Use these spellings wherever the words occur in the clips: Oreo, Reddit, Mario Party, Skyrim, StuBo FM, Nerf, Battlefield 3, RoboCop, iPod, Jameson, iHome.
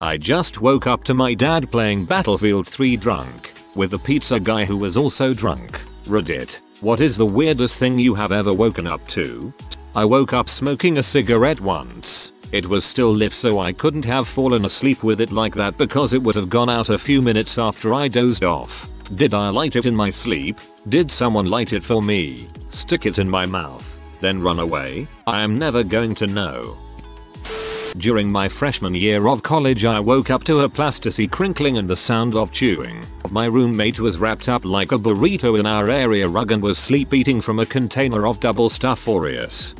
I just woke up to my dad playing Battlefield 3 drunk, with a pizza guy who was also drunk. Reddit, what is the weirdest thing you have ever woken up to? I woke up smoking a cigarette once. It was still lit, so I couldn't have fallen asleep with it like that because it would have gone out a few minutes after I dozed off. Did I light it in my sleep? Did someone light it for me? Stick it in my mouth, then run away? I am never going to know. During my freshman year of college, I woke up to a plasticity crinkling and the sound of chewing. My roommate was wrapped up like a burrito in our area rug and was sleep eating from a container of double stuff Oreos.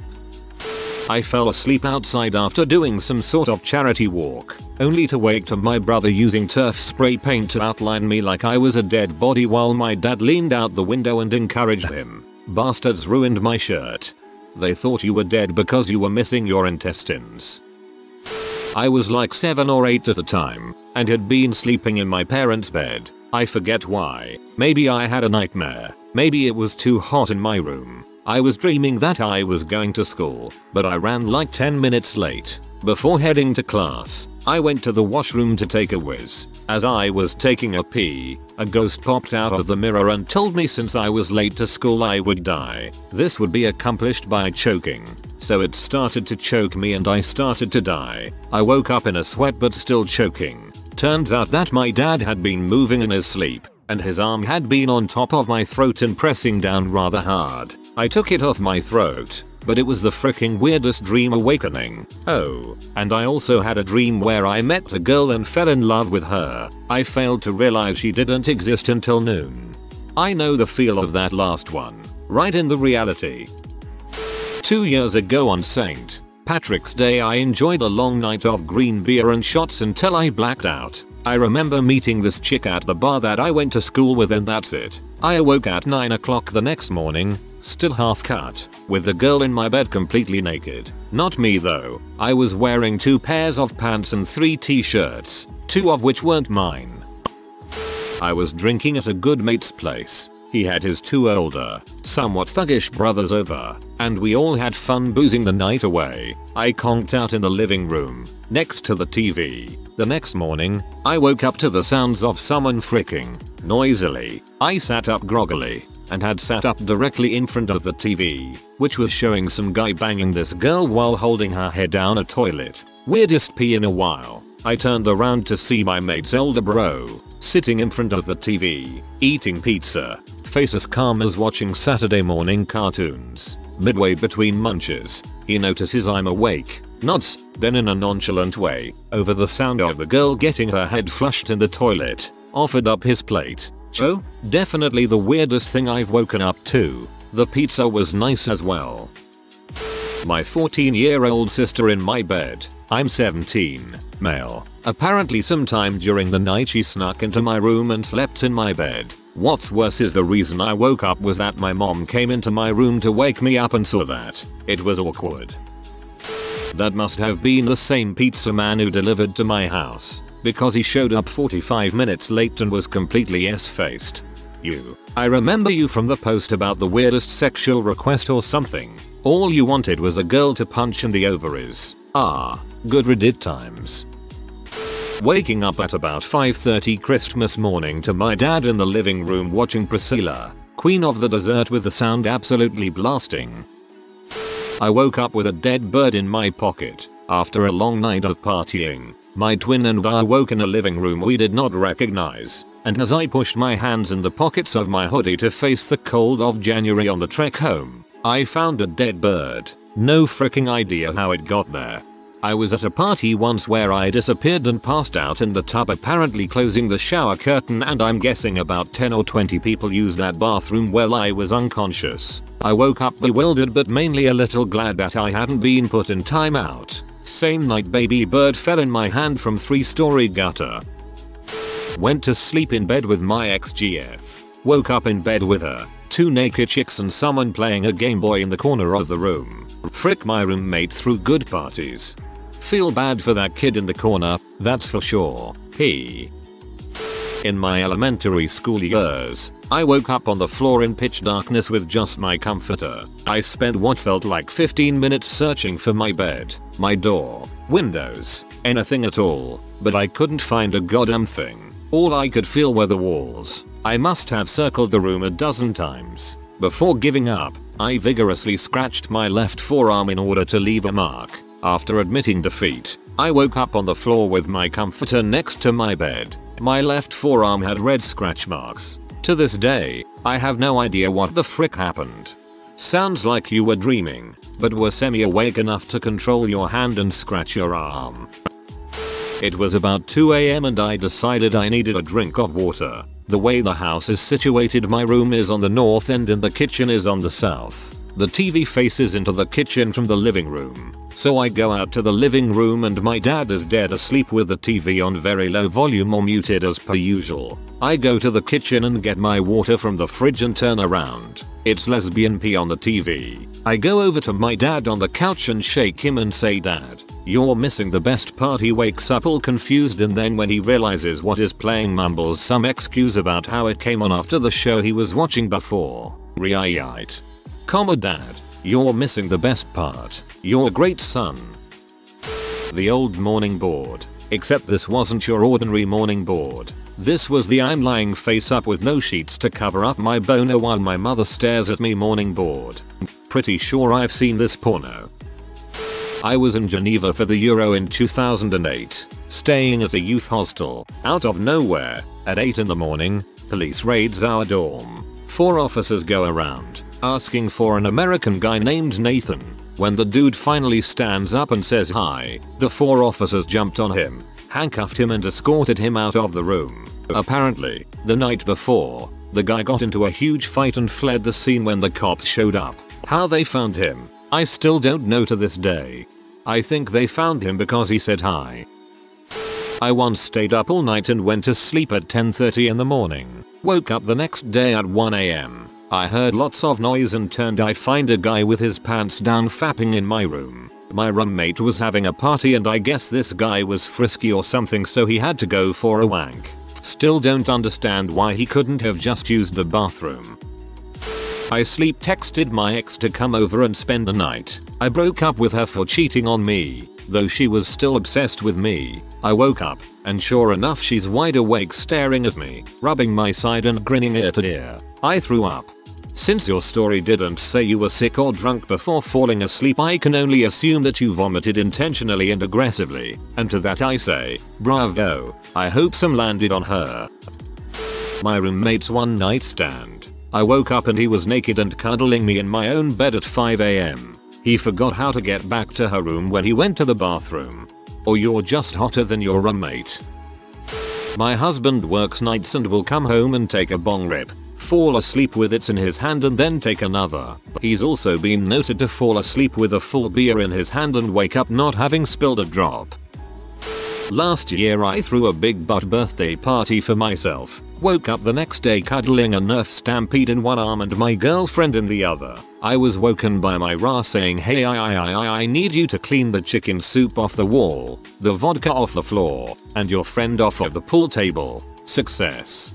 I fell asleep outside after doing some sort of charity walk, only to wake to my brother using turf spray paint to outline me like I was a dead body while my dad leaned out the window and encouraged him. Bastards ruined my shirt. They thought you were dead because you were missing your intestines. I was like 7 or 8 at the time, and had been sleeping in my parents' bed. I forget why. Maybe I had a nightmare. Maybe it was too hot in my room. I was dreaming that I was going to school, but I ran like 10 minutes late. Before heading to class, I went to the washroom to take a whiz. As I was taking a pee, a ghost popped out of the mirror and told me since I was late to school I would die. This would be accomplished by choking. So it started to choke me and I started to die. I woke up in a sweat but still choking. Turns out that my dad had been moving in his sleep, and his arm had been on top of my throat and pressing down rather hard. I took it off my throat, but it was the freaking weirdest dream awakening. Oh, and I also had a dream where I met a girl and fell in love with her. I failed to realize she didn't exist until noon. I know the feel of that last one, right in the reality. 2 years ago on St. Patrick's Day, I enjoyed a long night of green beer and shots until I blacked out. I remember meeting this chick at the bar that I went to school with and that's it. I awoke at 9 o'clock the next morning, still half cut, with the girl in my bed completely naked. Not me though. I was wearing 2 pairs of pants and 3 t-shirts, 2 of which weren't mine. I was drinking at a good mate's place. He had his 2 older, somewhat thuggish brothers over, and we all had fun boozing the night away. I conked out in the living room, next to the TV. The next morning, I woke up to the sounds of someone fricking noisily. I sat up groggily, and had sat up directly in front of the TV, which was showing some guy banging this girl while holding her head down a toilet. Weirdest pee in a while. I turned around to see my mate's older bro, sitting in front of the TV, eating pizza, face as calm as watching Saturday morning cartoons. Midway between munches, he notices I'm awake, nods, then in a nonchalant way, over the sound of the girl getting her head flushed in the toilet, offered up his plate. Oh, definitely the weirdest thing I've woken up to. The pizza was nice as well. My 14-year-old sister in my bed. I'm 17, male. Apparently sometime during the night she snuck into my room and slept in my bed. What's worse is the reason I woke up was that my mom came into my room to wake me up and saw that. It was awkward. That must have been the same pizza man who delivered to my house, because he showed up 45 minutes late and was completely s-faced. I remember you from the post about the weirdest sexual request or something. All you wanted was a girl to punch in the ovaries. Ah, good Reddit times. Waking up at about 5:30 Christmas morning to my dad in the living room watching Priscilla, Queen of the Desert, with the sound absolutely blasting. I woke up with a dead bird in my pocket. After a long night of partying, my twin and I woke in a living room we did not recognize, and as I pushed my hands in the pockets of my hoodie to face the cold of January on the trek home, I found a dead bird. No freaking idea how it got there. I was at a party once where I disappeared and passed out in the tub, apparently closing the shower curtain, and I'm guessing about 10 or 20 people used that bathroom while I was unconscious. I woke up bewildered but mainly a little glad that I hadn't been put in timeout. Same night, baby bird fell in my hand from 3-story gutter. Went to sleep in bed with my ex-GF. Woke up in bed with her, 2 naked chicks and someone playing a Game Boy in the corner of the room. Frick my roommate through good parties. Feel bad for that kid in the corner, that's for sure. In my elementary school years, I woke up on the floor in pitch darkness with just my comforter. I spent what felt like 15 minutes searching for my bed, my door, windows, anything at all. but I couldn't find a goddamn thing. All I could feel were the walls. I must have circled the room a dozen times. Before giving up, I vigorously scratched my left forearm in order to leave a mark. After admitting defeat, I woke up on the floor with my comforter next to my bed. My left forearm had red scratch marks. To this day, I have no idea what the frick happened. Sounds like you were dreaming, but were semi-awake enough to control your hand and scratch your arm. It was about 2 AM and I decided I needed a drink of water. The way the house is situated, my room is on the north end and the kitchen is on the south. The TV faces into the kitchen from the living room. So I go out to the living room and my dad is dead asleep with the TV on very low volume or muted as per usual. I go to the kitchen and get my water from the fridge and turn around. It's Lesbian P on the TV. I go over to my dad on the couch and shake him and say, "Dad, you're missing the best part." He wakes up all confused and then when he realizes what is playing mumbles some excuse about how it came on after the show he was watching before. Right. Dad, you're missing the best part. You're a great son. The old morning board. Except this wasn't your ordinary morning board. This was the "I'm lying face up with no sheets to cover up my boner while my mother stares at me" morning board. Pretty sure I've seen this porno. I was in Geneva for the Euro in 2008, staying at a youth hostel. Out of nowhere, at 8 in the morning, police raids our dorm. 4 officers go around, asking for an American guy named Nathan. When the dude finally stands up and says hi, the 4 officers jumped on him, handcuffed him and escorted him out of the room. Apparently, the night before, the guy got into a huge fight and fled the scene when the cops showed up. How they found him, I still don't know to this day. I think they found him because he said hi. I once stayed up all night and went to sleep at 10:30 in the morning. Woke up the next day at 1 AM. I heard lots of noise and turned I find a guy with his pants down fapping in my room. My roommate was having a party and I guess this guy was frisky or something so he had to go for a wank. Still don't understand why he couldn't have just used the bathroom. I sleep texted my ex to come over and spend the night. I broke up with her for cheating on me, though she was still obsessed with me. I woke up, and sure enough she's wide awake staring at me, rubbing my side and grinning ear to ear. I threw up. Since your story didn't say you were sick or drunk before falling asleep, I can only assume that you vomited intentionally and aggressively, and to that I say, bravo. I hope some landed on her. My roommate's one night stand. I woke up and he was naked and cuddling me in my own bed at 5 AM. He forgot how to get back to her room when he went to the bathroom. Or you're just hotter than your roommate. My husband works nights and will come home and take a bong rip, fall asleep with it in his hand and then take another. He's also been noted to fall asleep with a full beer in his hand and wake up not having spilled a drop. Last year I threw a big butt birthday party for myself, woke up the next day cuddling a Nerf Stampede in one arm and my girlfriend in the other. I was woken by my Ra saying, "Hey, I need you to clean the chicken soup off the wall, the vodka off the floor, and your friend off of the pool table." Success.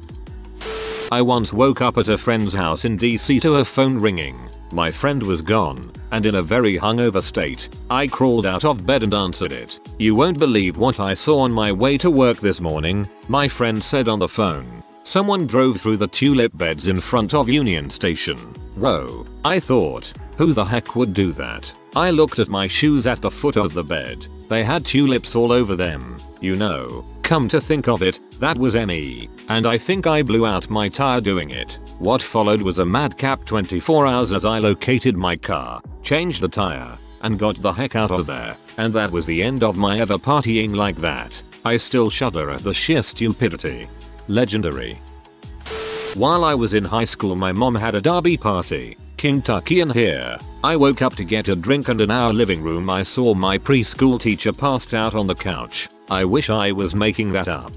I once woke up at a friend's house in DC to her phone ringing. My friend was gone, and in a very hungover state, I crawled out of bed and answered it. You won't believe what I saw on my way to work this morning, my friend said on the phone. Someone drove through the tulip beds in front of Union Station. Whoa, I thought, who the heck would do that? I looked at my shoes at the foot of the bed. They had tulips all over them, you know. Come to think of it, that was me, and I think I blew out my tire doing it. What followed was a madcap 24 hours as I located my car, changed the tire, and got the heck out of there, and that was the end of my ever partying like that. I still shudder at the sheer stupidity. Legendary. While I was in high school my mom had a derby party. Kentucky in here. I woke up to get a drink and in our living room I saw my preschool teacher passed out on the couch. I wish I was making that up.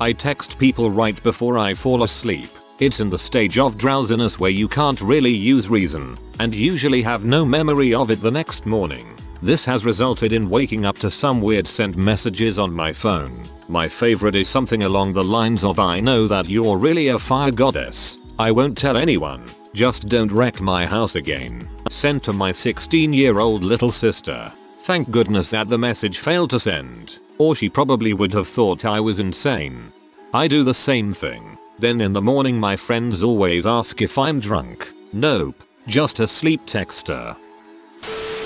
I text people right before I fall asleep. It's in the stage of drowsiness where you can't really use reason, and usually have no memory of it the next morning. This has resulted in waking up to some weird sent messages on my phone. My favorite is something along the lines of, "I know that you're really a fire goddess. I won't tell anyone. Just don't wreck my house again." Sent to my 16-year-old little sister. Thank goodness that the message failed to send. Or she probably would have thought I was insane. I do the same thing. Then in the morning my friends always ask if I'm drunk. Nope, just a sleep texter.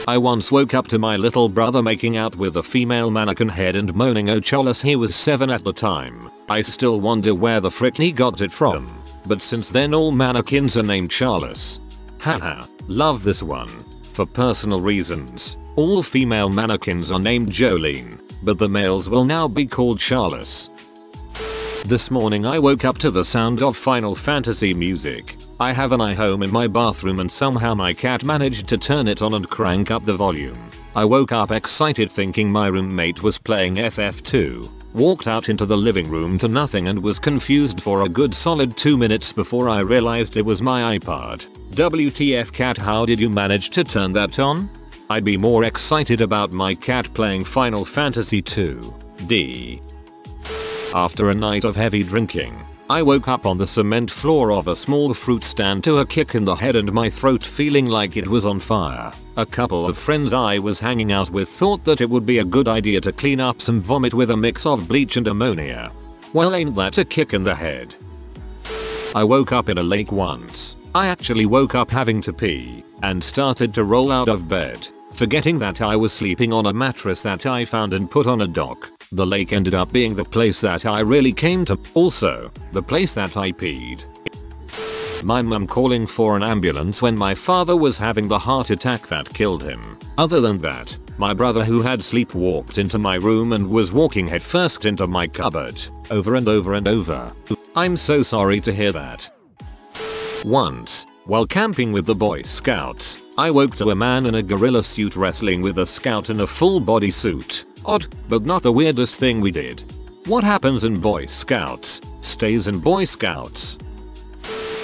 I once woke up to my little brother making out with a female mannequin head and moaning "oh cholas." He was 7 at the time. I still wonder where the frick he got it from. But since then all mannequins are named Charles. Haha, love this one. For personal reasons, all female mannequins are named Jolene, but the males will now be called Charles. This morning I woke up to the sound of Final Fantasy music. I have an iHome in my bathroom and somehow my cat managed to turn it on and crank up the volume. I woke up excited thinking my roommate was playing FF2, walked out into the living room to nothing and was confused for a good solid 2 minutes before I realized it was my iPod. WTF cat, how did you manage to turn that on? I'd be more excited about my cat playing Final Fantasy 2D. After a night of heavy drinking, I woke up on the cement floor of a small fruit stand to a kick in the head and my throat feeling like it was on fire. A couple of friends I was hanging out with thought that it would be a good idea to clean up some vomit with a mix of bleach and ammonia. Well, ain't that a kick in the head? I woke up in a lake once. I actually woke up having to pee and started to roll out of bed, forgetting that I was sleeping on a mattress that I found and put on a dock. The lake ended up being the place that I really came to, also the place that I peed. My mum calling for an ambulance when my father was having the heart attack that killed him. Other than that, my brother, who had sleepwalked into my room and was walking headfirst into my cupboard, over and over and over. I'm so sorry to hear that. Once, while camping with the Boy Scouts, I woke to a man in a gorilla suit wrestling with a scout in a full body suit. Odd, but not the weirdest thing we did. What happens in Boy Scouts stays in Boy Scouts.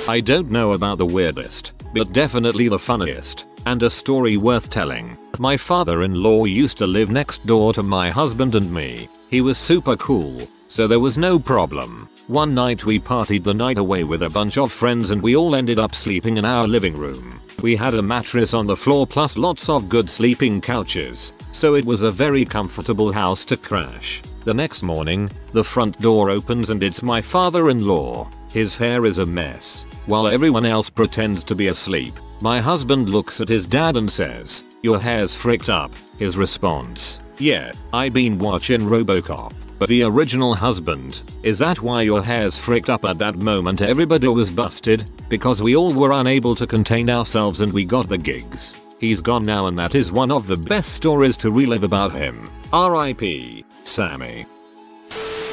I don't know about the weirdest, but definitely the funniest, and a story worth telling. My father-in-law used to live next door to my husband and me. He was super cool, so there was no problem. One night we partied the night away with a bunch of friends and we all ended up sleeping in our living room. We had a mattress on the floor plus lots of good sleeping couches, so it was a very comfortable house to crash. The next morning, the front door opens and it's my father-in-law. His hair is a mess. While everyone else pretends to be asleep, my husband looks at his dad and says, "Your hair's fricked up." His response, "Yeah, I been watching RoboCop." But the original husband, "Is that why your hair's fricked up?" At that moment everybody was busted, because we all were unable to contain ourselves and we got the gigs. He's gone now and that is one of the best stories to relive about him. R.I.P. Sammy.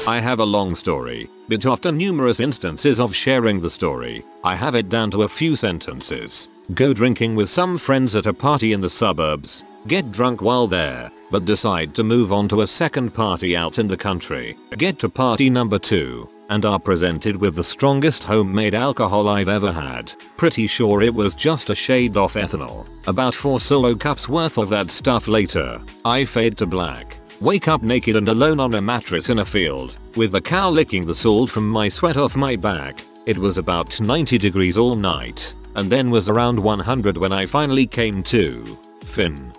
I have a long story, but after numerous instances of sharing the story, I have it down to a few sentences. Go drinking with some friends at a party in the suburbs. Get drunk while there, but decide to move on to a second party out in the country. Get to party number 2, and are presented with the strongest homemade alcohol I've ever had. Pretty sure it was just a shade off ethanol. About 4 solo cups worth of that stuff later, I fade to black. Wake up naked and alone on a mattress in a field, with a cow licking the salt from my sweat off my back. It was about 90 degrees all night, and then was around 100 when I finally came to. Finn.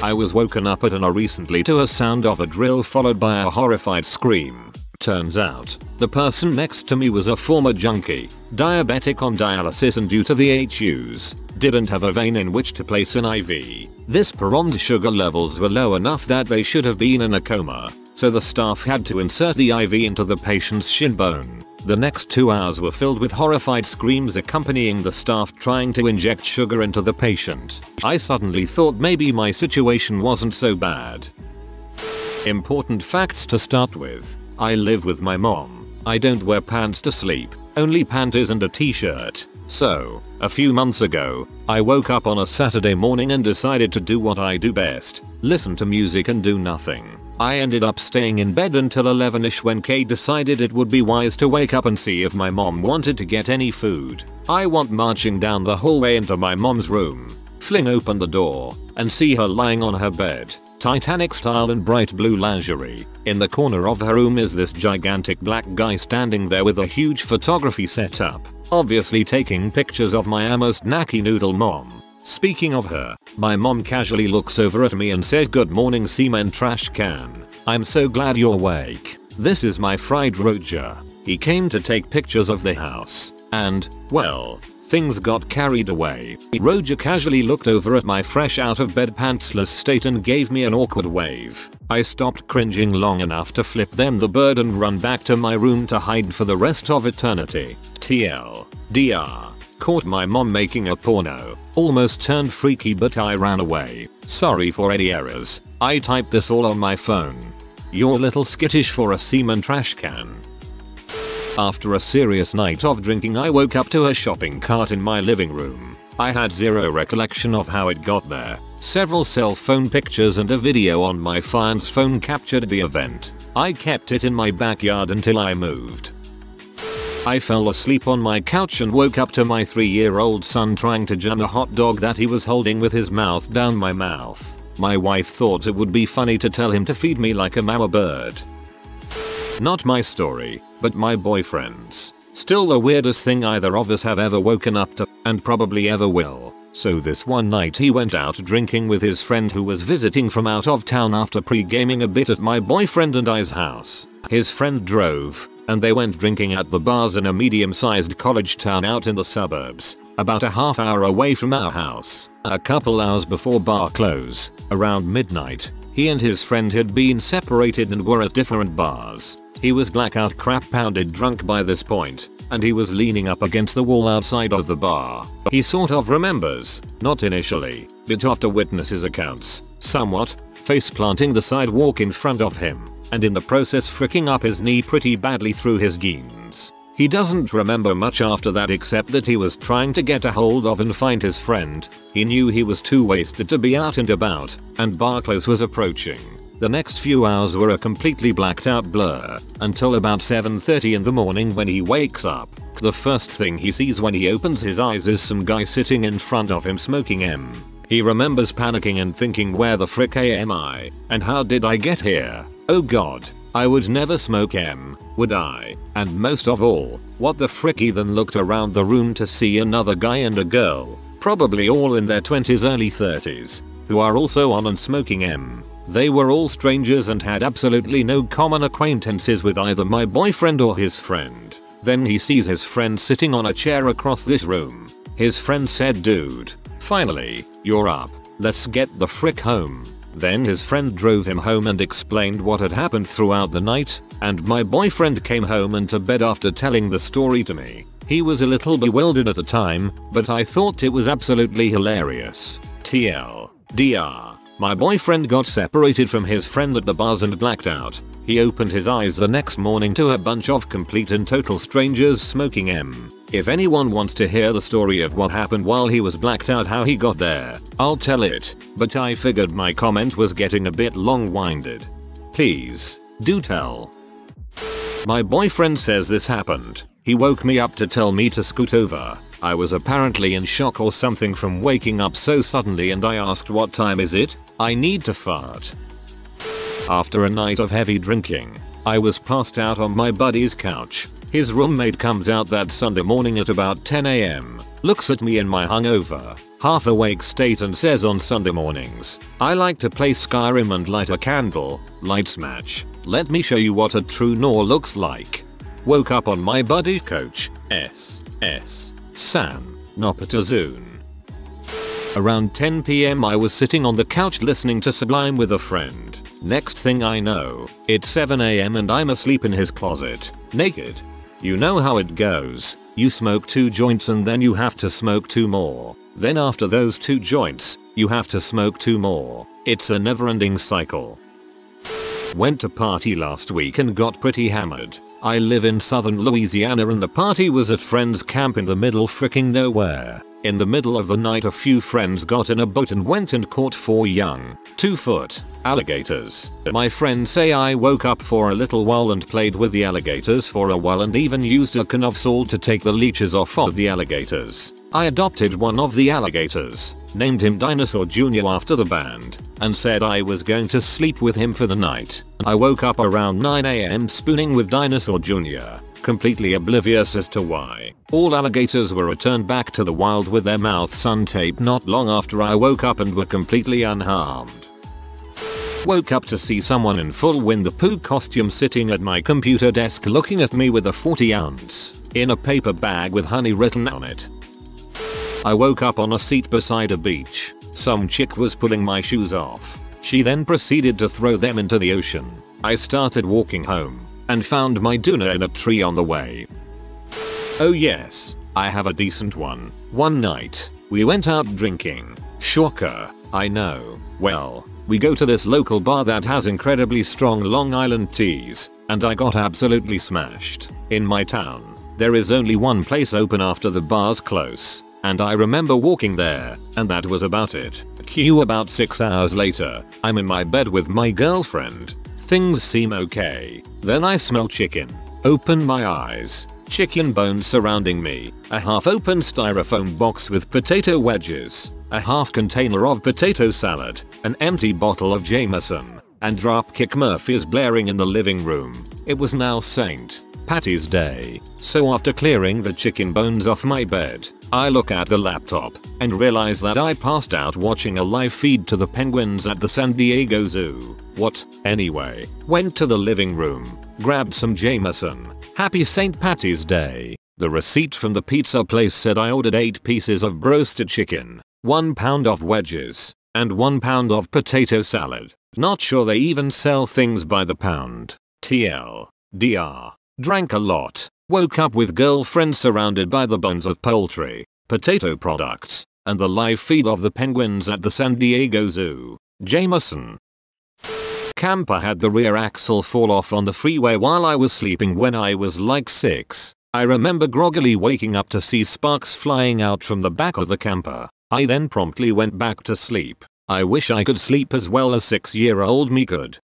I was woken up at an hour recently to a sound of a drill followed by a horrified scream. Turns out, the person next to me was a former junkie, diabetic on dialysis, and due to the HUs, didn't have a vein in which to place an IV. This person's sugar levels were low enough that they should have been in a coma, so the staff had to insert the IV into the patient's shin bone. The next 2 hours were filled with horrified screams accompanying the staff trying to inject sugar into the patient. I suddenly thought maybe my situation wasn't so bad. Important facts to start with. I live with my mom. I don't wear pants to sleep, only panties and a t-shirt. So, a few months ago, I woke up on a Saturday morning and decided to do what I do best, listen to music and do nothing. I ended up staying in bed until 11ish when Kay decided it would be wise to wake up and see if my mom wanted to get any food. I went marching down the hallway into my mom's room, fling open the door, and see her lying on her bed, Titanic style in bright blue lingerie. In the corner of her room is this gigantic black guy standing there with a huge photography setup, obviously taking pictures of my almost knacky noodle mom. Speaking of her, my mom casually looks over at me and says, "Good morning, cement trash can." I'm so glad you're awake. This is my friend Roger. He came to take pictures of the house. And, well, things got carried away. Roger casually looked over at my fresh out of bed pantsless state and gave me an awkward wave. I stopped cringing long enough to flip them the bird and run back to my room to hide for the rest of eternity. TL. DR. Caught my mom making a porno. Almost turned freaky, but I ran away. Sorry for any errors. I typed this all on my phone. You're little skittish for a semen trash can. After a serious night of drinking, I woke up to a shopping cart in my living room. I had zero recollection of how it got there. Several cell phone pictures and a video on my fiance's phone captured the event. I kept it in my backyard until I moved. I fell asleep on my couch and woke up to my 3-year-old son trying to jam a hot dog that he was holding with his mouth down my mouth. My wife thought it would be funny to tell him to feed me like a mama bird. Not my story, but my boyfriend's. Still the weirdest thing either of us have ever woken up to, and probably ever will. So this one night he went out drinking with his friend who was visiting from out of town after pre-gaming a bit at my boyfriend and I's house. His friend drove, and they went drinking at the bars in a medium-sized college town out in the suburbs, about a half hour away from our house. A couple hours before bar close, around midnight, he and his friend had been separated and were at different bars. He was blackout crap-pounded drunk by this point, and he was leaning up against the wall outside of the bar. He sort of remembers, not initially, but after witnesses' accounts, somewhat, face-planting the sidewalk in front of him, and in the process fricking up his knee pretty badly through his jeans. He doesn't remember much after that except that he was trying to get a hold of and find his friend. He knew he was too wasted to be out and about, and bar close was approaching. The next few hours were a completely blacked out blur, until about 7:30 in the morning when he wakes up. The first thing he sees when he opens his eyes is some guy sitting in front of him smoking M. He remembers panicking and thinking, where the frick am I? And how did I get here? Oh god, I would never smoke M, would I? And most of all, what the frick? He then looked around the room to see another guy and a girl, probably all in their 20s early 30s, who are also on and smoking M. They were all strangers and had absolutely no common acquaintances with either my boyfriend or his friend. Then he sees his friend sitting on a chair across this room. His friend said, dude, finally, you're up, let's get the frick home. Then his friend drove him home and explained what had happened throughout the night, and my boyfriend came home and to bed after telling the story to me. He was a little bewildered at the time, but I thought it was absolutely hilarious. TL. DR. My boyfriend got separated from his friend at the bars and blacked out. He opened his eyes the next morning to a bunch of complete and total strangers smoking M. If anyone wants to hear the story of what happened while he was blacked out, how he got there, I'll tell it, but I figured my comment was getting a bit long-winded. Please, do tell. My boyfriend says this happened. He woke me up to tell me to scoot over. I was apparently in shock or something from waking up so suddenly, and I asked, what time is it? I need to fart. After a night of heavy drinking, I was passed out on my buddy's couch. His roommate comes out that Sunday morning at about 10 a.m, looks at me in my hungover, half-awake state and says, on Sunday mornings, I like to play Skyrim and light a candle, lights match, let me show you what a true Gnaw looks like. Woke up on my buddy's couch, San, Nopatazoon. Around 10 p.m. I was sitting on the couch listening to Sublime with a friend. Next thing I know, it's 7 a.m. and I'm asleep in his closet, naked. You know how it goes, you smoke 2 joints and then you have to smoke 2 more. Then after those 2 joints, you have to smoke 2 more. It's a never-ending cycle. Went to party last week and got pretty hammered. I live in southern Louisiana and the party was at friends' camp in the middle fricking nowhere. In the middle of the night, a few friends got in a boat and went and caught 4 young, 2-foot, alligators. My friends say I woke up for a little while and played with the alligators for a while and even used a can of salt to take the leeches off of the alligators. I adopted one of the alligators, named him Dinosaur Jr. after the band, and said I was going to sleep with him for the night. I woke up around 9 a.m. spooning with Dinosaur Jr., completely oblivious as to why. All alligators were returned back to the wild with their mouths untaped not long after I woke up and were completely unharmed. woke up to see someone in full Winnie the Pooh costume sitting at my computer desk looking at me with a 40-ounce in a paper bag with honey written on it. I woke up on a seat beside a beach. Some chick was pulling my shoes off. She then proceeded to throw them into the ocean. I started walking home and found my doona in a tree on the way. Oh yes, I have a decent one. One night, we went out drinking. Shocker, I know. Well, we go to this local bar that has incredibly strong Long Island teas, and I got absolutely smashed. In my town, there is only one place open after the bars close, and I remember walking there, and that was about it. Cue about 6 hours later, I'm in my bed with my girlfriend. Things seem okay. Then I smell chicken. Open my eyes. Chicken bones surrounding me, a half-open styrofoam box with potato wedges, a half container of potato salad, an empty bottle of Jameson, and Dropkick Murphys blaring in the living room. It was now St. Patty's Day, so after clearing the chicken bones off my bed, I look at the laptop and realize that I passed out watching a live feed to the penguins at the San Diego Zoo. What? Anyway, went to the living room, grabbed some Jameson. Happy St. Patty's Day. The receipt from the pizza place said I ordered 8 pieces of roasted chicken, 1 pound of wedges, and 1 pound of potato salad. Not sure they even sell things by the pound. TLDR. Drank a lot. Woke up with girlfriend surrounded by the bones of poultry, potato products, and the live feed of the penguins at the San Diego Zoo. Jameson. Camper had the rear axle fall off on the freeway while I was sleeping when I was like 6. I remember groggily waking up to see sparks flying out from the back of the camper. I then promptly went back to sleep. I wish I could sleep as well as 6-year-old me could.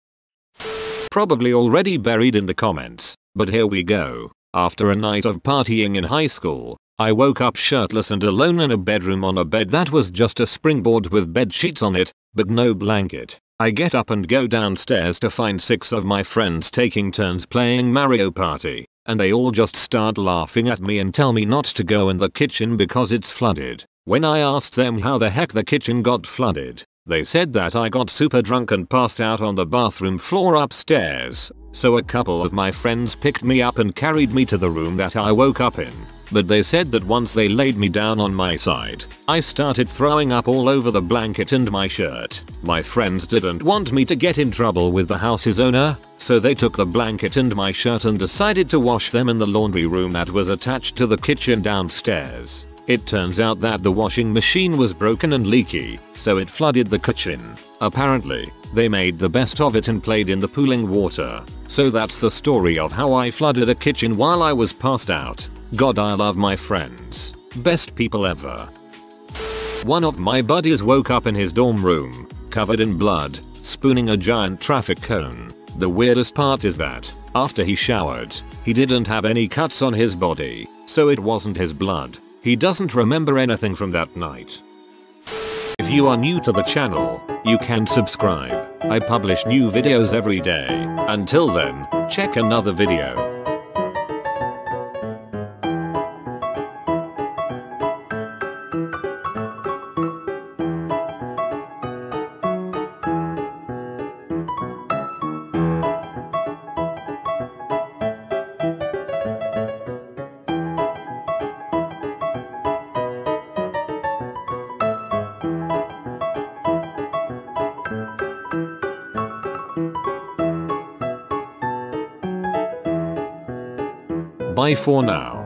Probably already buried in the comments, but here we go. After a night of partying in high school, I woke up shirtless and alone in a bedroom on a bed that was just a springboard with bed sheets on it, but no blanket. I get up and go downstairs to find 6 of my friends taking turns playing Mario Party, and they all just start laughing at me and tell me not to go in the kitchen because it's flooded. When I asked them how the heck the kitchen got flooded, they said that I got super drunk and passed out on the bathroom floor upstairs, so a couple of my friends picked me up and carried me to the room that I woke up in. But they said that once they laid me down on my side, I started throwing up all over the blanket and my shirt. My friends didn't want me to get in trouble with the house's owner, so they took the blanket and my shirt and decided to wash them in the laundry room that was attached to the kitchen downstairs. It turns out that the washing machine was broken and leaky, so it flooded the kitchen. Apparently, they made the best of it and played in the pooling water. So that's the story of how I flooded a kitchen while I was passed out. God, I love my friends. Best people ever. One of my buddies woke up in his dorm room, covered in blood, spooning a giant traffic cone. The weirdest part is that, after he showered, he didn't have any cuts on his body, so it wasn't his blood. He doesn't remember anything from that night. If you are new to the channel, you can subscribe. I publish new videos every day. Until then, check another video. Bye for now.